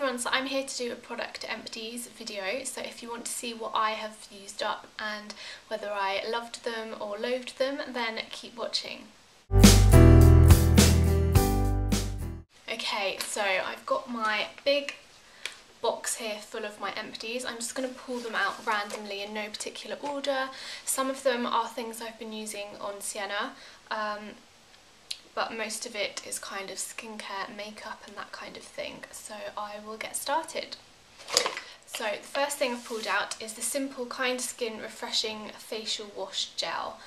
everyone, so I'm here to do a product empties video, so if you want to see what I have used up and whether I loved them or loathed them, then keep watching. Okay, so I've got my big box here full of my empties. I'm just going to pull them out randomly in no particular order. Some of them are things I've been using on Sienna, but most of it is kind of skincare, makeup and that kind of thing. So I will get started. So the first thing I've pulled out is the Simple Kind Skin Refreshing Facial Wash Gel.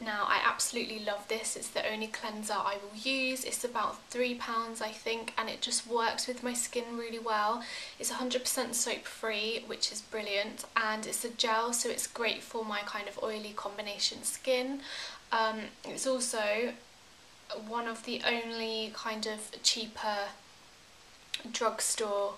Now I absolutely love this, it's the only cleanser I will use. It's about £3 I think, and it just works with my skin really well. It's 100% soap free, which is brilliant, and it's a gel, so it's great for my kind of oily combination skin. It's also one of the only kind of cheaper drugstore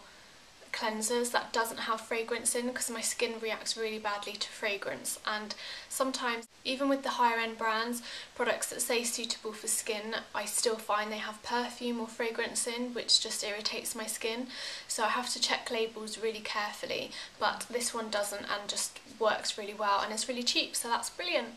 cleansers that doesn't have fragrance in, because my skin reacts really badly to fragrance, and sometimes even with the higher end brands, products that say suitable for skin, I still find they have perfume or fragrance in, which just irritates my skin, so I have to check labels really carefully, but this one doesn't and just works really well, and it's really cheap, so that's brilliant.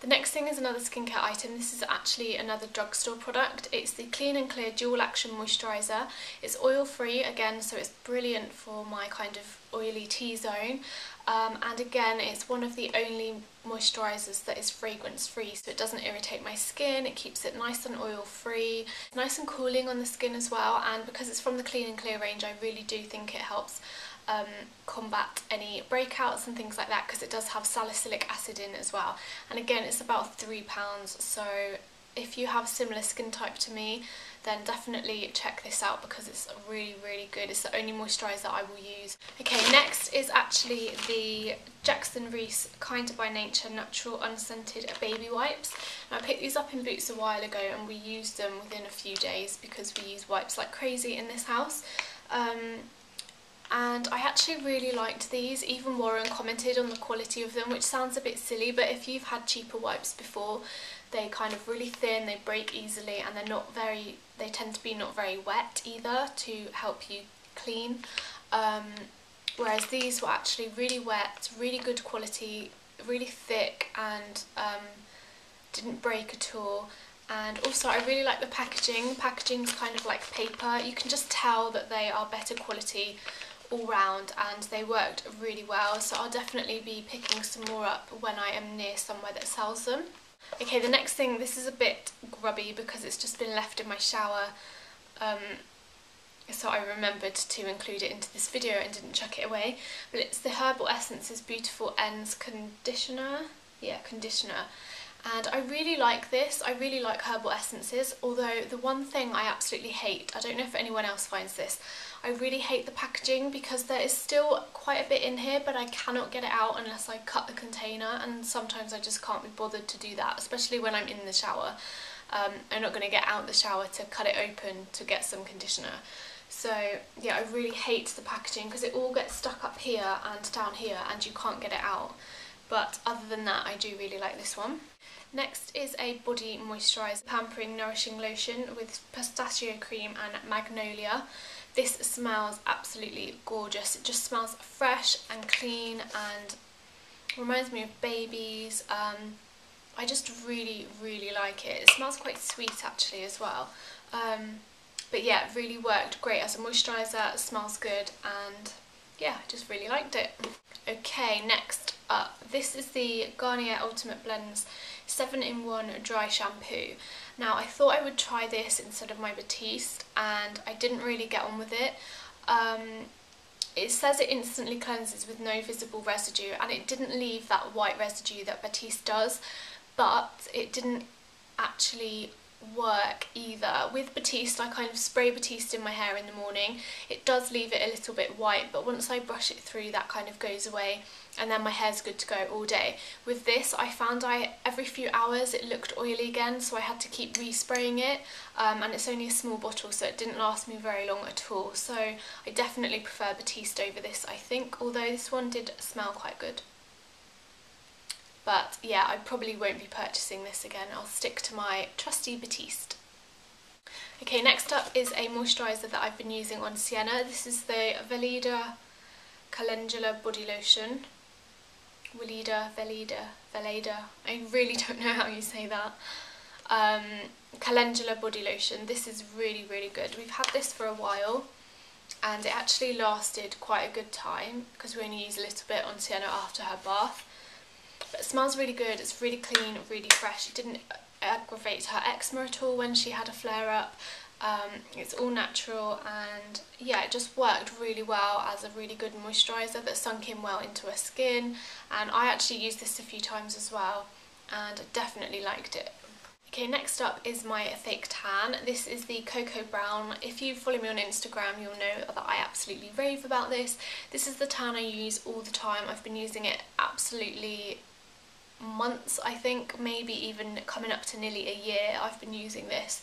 The next thing is another skincare item. This is actually another drugstore product. It's the Clean and Clear Dual Action Moisturiser. It's oil free again, so it's brilliant for my kind of oily T-zone, and again it's one of the only moisturisers that is fragrance free, so it doesn't irritate my skin, it keeps it nice and oil free, nice and cooling on the skin as well, and because it's from the Clean and Clear range, I really do think it helps combat any breakouts and things like that, because it does have salicylic acid in as well, and again it's about £3, so if you have a similar skin type to me, then definitely check this out because it's really, really good. It's the only moisturiser I will use. Okay, next is actually the Jackson-Reese Kinder by Nature Natural Unscented Baby Wipes. Now, I picked these up in Boots a while ago and we used them within a few days because we use wipes like crazy in this house. And I actually really liked these. Even Warren commented on the quality of them, which sounds a bit silly, but if you've had cheaper wipes before, they kind of really thin, they break easily, and they're not very, they tend to be not very wet either to help you clean. Whereas these were actually really wet, really good quality, really thick, and didn't break at all. And also I really like the packaging. The packaging's kind of like paper. You can just tell that they are better quality all round, and they worked really well, so I'll definitely be picking some more up when I am near somewhere that sells them. Okay, the next thing, this is a bit grubby because it's just been left in my shower, so I remembered to include it into this video and didn't chuck it away, but it's the Herbal Essences Beautiful Ends Conditioner. Yeah, conditioner. And I really like this. I really like Herbal Essences, although the one thing I absolutely hate, I don't know if anyone else finds this, I really hate the packaging because there is still quite a bit in here, but I cannot get it out unless I cut the container, and sometimes I just can't be bothered to do that, especially when I'm in the shower. I'm not going to get out the shower to cut it open to get some conditioner. So yeah, I really hate the packaging because it all gets stuck up here and down here and you can't get it out. But other than that, I do really like this one. Next is a body moisturiser, Pampering Nourishing Lotion with pistachio cream and magnolia. This smells absolutely gorgeous. It just smells fresh and clean and reminds me of babies. I just really, really like it. It smells quite sweet actually as well. But yeah, it really worked great as a moisturiser. It smells good, and yeah, I just really liked it. Okay, next up, this is the Garnier Ultimate Blends 7-in-1 Dry Shampoo. Now, I thought I would try this instead of my Batiste, and I didn't really get on with it. It says it instantly cleanses with no visible residue, and it didn't leave that white residue that Batiste does, but it didn't actually work either. With Batiste, I kind of spray Batiste in my hair in the morning. It does leave it a little bit white, but once I brush it through, that kind of goes away, and then my hair's good to go all day. With this, I found every few hours it looked oily again, so I had to keep respraying it, and it's only a small bottle, so it didn't last me very long at all. So I definitely prefer Batiste over this, I think, although this one did smell quite good. But yeah, I probably won't be purchasing this again. I'll stick to my trusty Batiste. Okay, next up is a moisturiser that I've been using on Sienna. This is the Weleda Calendula Body Lotion. Weleda. I really don't know how you say that. Calendula Body Lotion. This is really, really good. We've had this for a while and it actually lasted quite a good time because we only use a little bit on Sienna after her bath. But it smells really good. It's really clean, really fresh. It didn't aggravate her eczema at all when she had a flare-up. It's all natural, and yeah, it just worked really well as a really good moisturiser that sunk in well into her skin. And I actually used this a few times as well and definitely liked it. Okay, next up is my Fake Tan. This is the Coco Brown. If you follow me on Instagram, you'll know that I absolutely rave about this. This is the tan I use all the time. I've been using it absolutely months, I think, maybe even coming up to nearly a year I've been using this.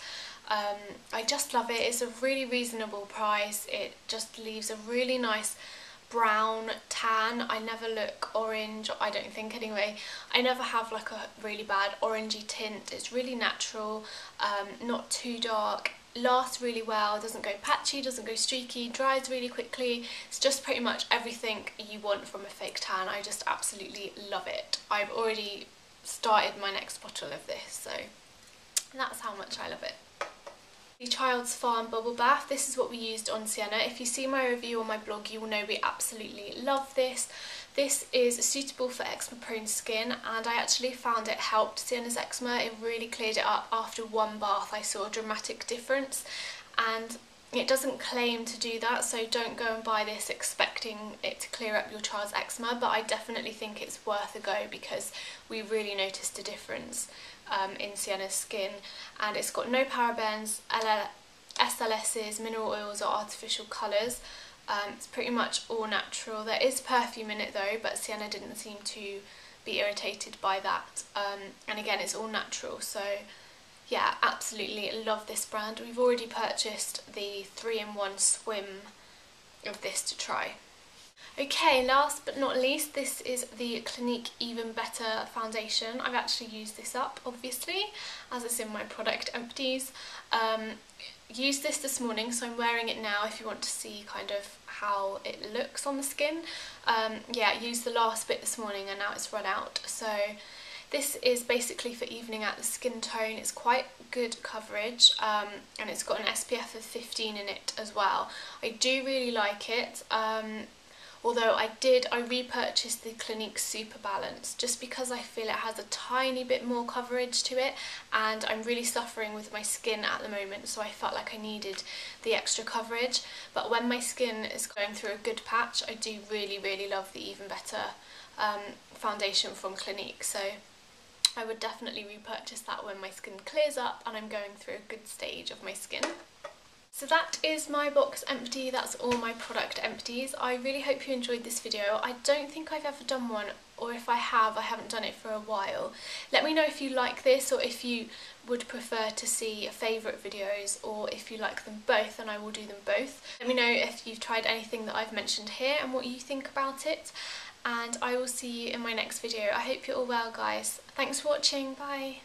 I just love it. It's a really reasonable price. It just leaves a really nice brown tan. I never look orange, I don't think anyway. I never have like a really bad orangey tint. It's really natural, not too dark, lasts really well, doesn't go patchy, doesn't go streaky, dries really quickly. It's just pretty much everything you want from a fake tan. I just absolutely love it. I've already started my next bottle of this, so that's how much I love it. The Child's Farm Bubble Bath, this is what we used on Sienna. If you see my review on my blog, you will know we absolutely love this. This is suitable for eczema prone skin, and I actually found it helped Sienna's eczema. It really cleared it up after one bath. I saw a dramatic difference, and it doesn't claim to do that, so don't go and buy this expecting it to clear up your child's eczema, but I definitely think it's worth a go because we really noticed a difference in Sienna's skin. And it's got no parabens, SLSs, mineral oils or artificial colours. It's pretty much all natural. There is perfume in it though, but Sienna didn't seem to be irritated by that. And again, it's all natural, so yeah, absolutely love this brand. We've already purchased the 3-in-1 swim of this to try. Okay, last but not least, this is the Clinique Even Better foundation. I've actually used this up, obviously, as it's in my product empties. Used this morning, so I'm wearing it now if you want to see kind of how it looks on the skin. Yeah, I used the last bit this morning and now it's run out. So this is basically for evening out the skin tone. It's quite good coverage, and it's got an SPF of 15 in it as well. I do really like it. Although I repurchased the Clinique Super Balance just because I feel it has a tiny bit more coverage to it, and I'm really suffering with my skin at the moment, so I felt like I needed the extra coverage. But when my skin is going through a good patch, I do really, really love the Even Better foundation from Clinique, so I would definitely repurchase that when my skin clears up and I'm going through a good stage of my skin. So that is my box empty. That's all my product empties. I really hope you enjoyed this video. I don't think I've ever done one, or if I have, I haven't done it for a while. Let me know if you like this, or if you would prefer to see favourite videos, or if you like them both, and I will do them both. Let me know if you've tried anything that I've mentioned here and what you think about it, and I will see you in my next video. I hope you're all well, guys. Thanks for watching. Bye.